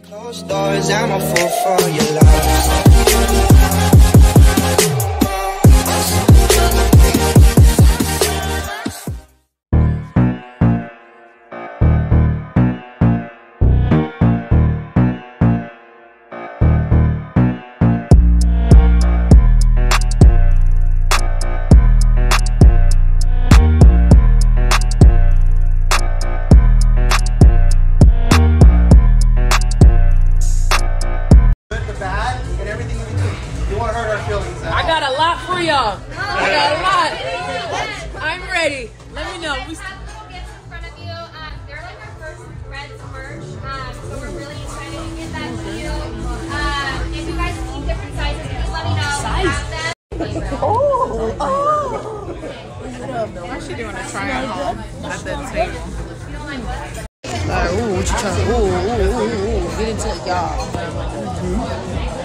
Behind closed doors, I'm a fool for your y'all. I got a lot. I'm ready. Let me know. We have little gifts in front of you. They're like our first Reds merch, so we're really excited to get that to you. If you guys need different sizes, just let me know. Oh! Why is she doing a try-on at the table? Ooh, what you trying to do? Ooh. Get into it, y'all.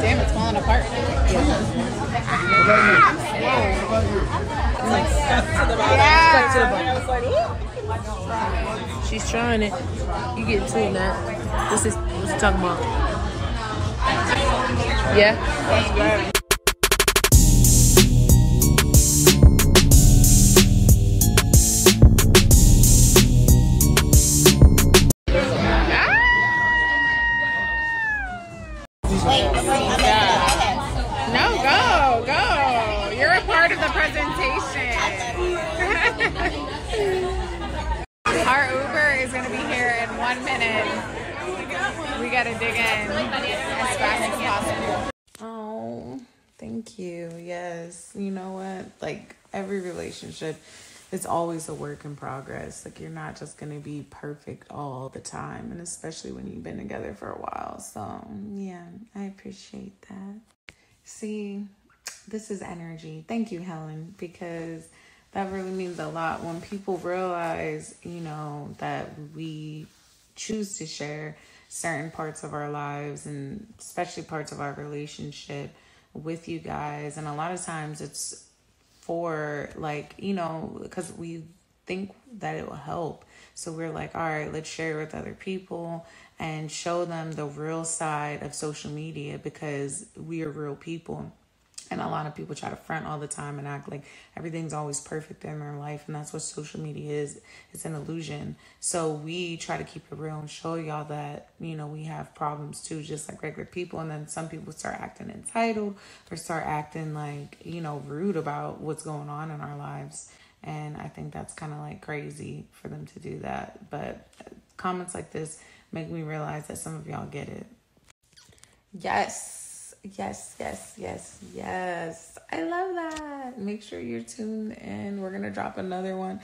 Damn, it's falling apart. Yeah. It's like stuck to the bottom. Yeah. Stuck to the bottom. She's trying it. You getting to it now. This is what you're talking about. Yeah? Our Uber is going to be here in 1 minute. We got to dig in as fast as possible. Oh, thank you. Yes. You know what? Like, every relationship is always a work in progress. Like, you're not just going to be perfect all the time, and especially when you've been together for a while. So, yeah, I appreciate that. See, this is energy. Thank you, Helen, because that really means a lot when people realize, you know, that we choose to share certain parts of our lives and especially parts of our relationship with you guys. And a lot of times it's for, like, you know, because we think that it will help. So we're like, all right, let's share with other people and show them the real side of social media because we are real people. And a lot of people try to front all the time and act like everything's always perfect in their life. And that's what social media is. It's an illusion. So we try to keep it real and show y'all that, you know, we have problems too, just like regular people. And then some people start acting entitled or start acting like, you know, rude about what's going on in our lives. And I think that's kind of like crazy for them to do that. But comments like this make me realize that some of y'all get it. Yes. Yes. I love that. Make sure you're tuned in. We're going to drop another one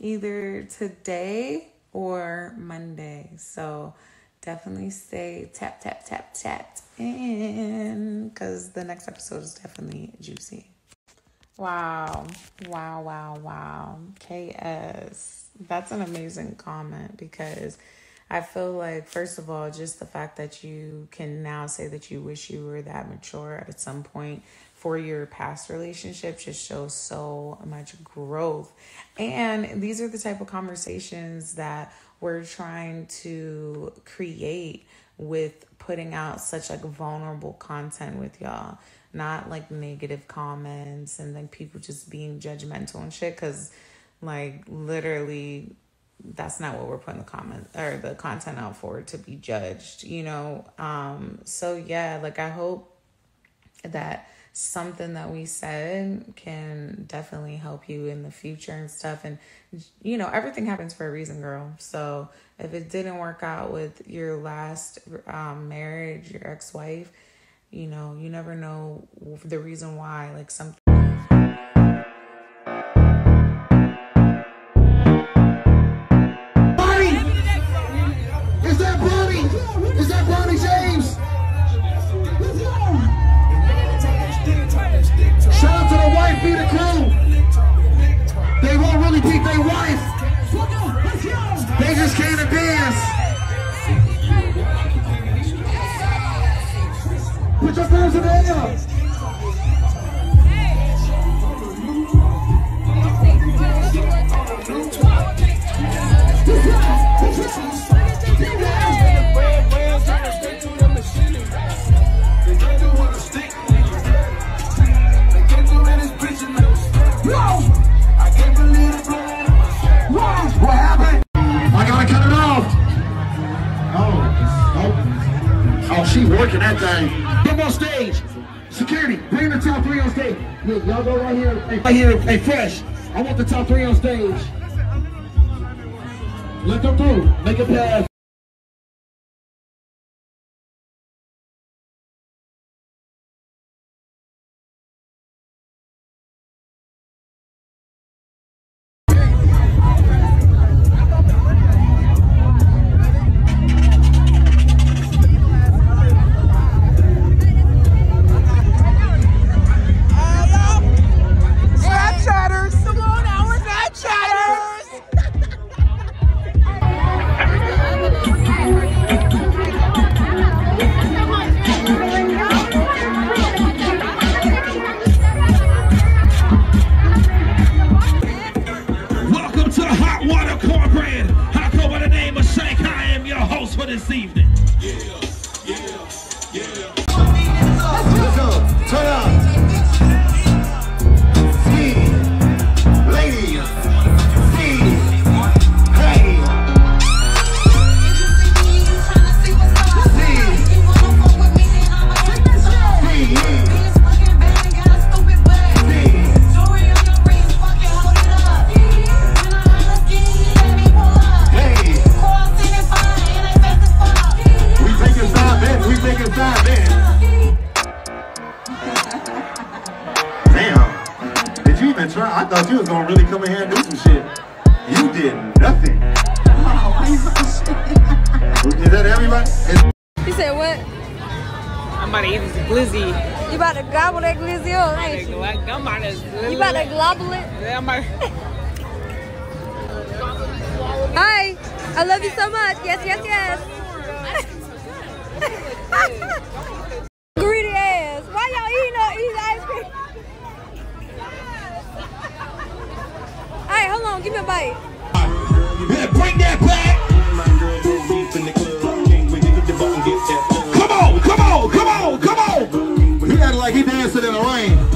either today or Monday. So definitely stay tap in because the next episode is definitely juicy. Wow. KS. That's an amazing comment because I feel like, first of all, just the fact that you can now say that you wish you were that mature at some point for your past relationship just shows so much growth. And these are the type of conversations that we're trying to create with putting out such like vulnerable content with y'all. Not like negative comments and then people just being judgmental and shit, because like literally that's not what we're putting the comment or the content out for, to be judged, you know? So yeah, like I hope that something that we said can definitely help you in the future and stuff. And you know, everything happens for a reason, girl. So if it didn't work out with your last marriage, your ex-wife, you know, you never know the reason why, like something. Put your hands in the air. Hey. She working that thing. Come on stage. Security, bring the top three on stage. Look, y'all go right here. Right here. Hey, Fresh. I want the top three on stage. Let them through. Make a pass. This evening. Yeah, yeah, yeah. Turn up. See, ladies. See, hey. Damn, did you even try? I thought you was gonna really come in here and do some shit. You did nothing. Is that everybody? He said what? I'm about to eat this glizzy. You about to gobble that glizzy up, ain't you? I'm about to. You about to globble it? Yeah, I'm about to. Hi, I love you so much. Yes, yes, yes. Greedy ass. Why y'all eating ice cream? Alright, hold on, give me a bite. Bring that back. Come on, come on, come on, come on. He acted like he dancing in the rain.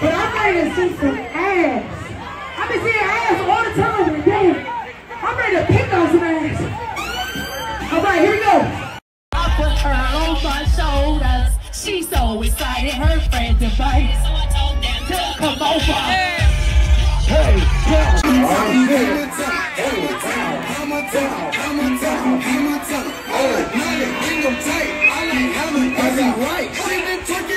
But I'm ready to see some ass. I've been seeing ass all the time every day. I'm ready to pick on some ass. Alright, here we go. I put her on my shoulders. She's so excited, her friends invite. So I told them to come over. Hey, yeah. I'm a town. All night, I'm tight. I like having everything right.